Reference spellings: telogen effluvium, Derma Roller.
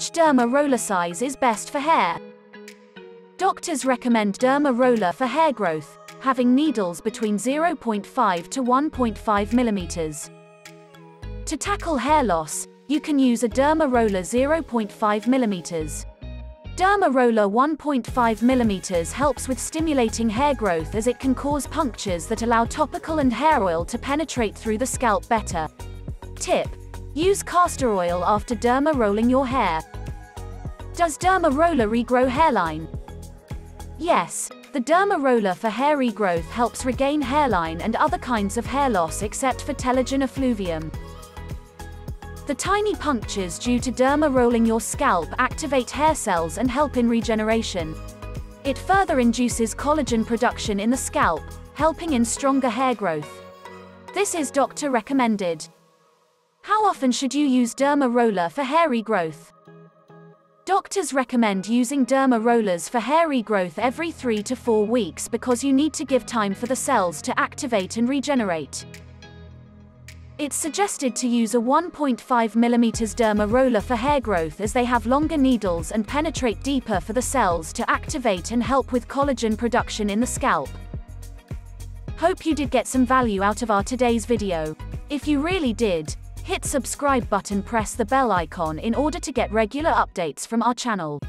Which derma roller size is best for hair? Doctors recommend derma roller for hair growth, having needles between 0.5 to 1.5 millimeters. To tackle hair loss, you can use a derma roller 0.5 millimeters. Derma roller 1.5 millimeters helps with stimulating hair growth, as it can cause punctures that allow topical and hair oil to penetrate through the scalp better. Tip: use castor oil after derma rolling your hair. Does derma roller regrow hairline? Yes. The derma roller for hair regrowth helps regain hairline and other kinds of hair loss except for telogen effluvium. The tiny punctures due to derma rolling your scalp activate hair cells and help in regeneration. It further induces collagen production in the scalp, helping in stronger hair growth. This is doctor recommended. How often should you use derma roller for hair regrowth? Doctors recommend using derma rollers for hair regrowth every 3 to 4 weeks because you need to give time for the cells to activate and regenerate. It's suggested to use a 1.5 mm derma roller for hair growth, as they have longer needles and penetrate deeper for the cells to activate and help with collagen production in the scalp. Hope you did get some value out of our today's video. If you really did, hit subscribe button, press the bell icon in order to get regular updates from our channel.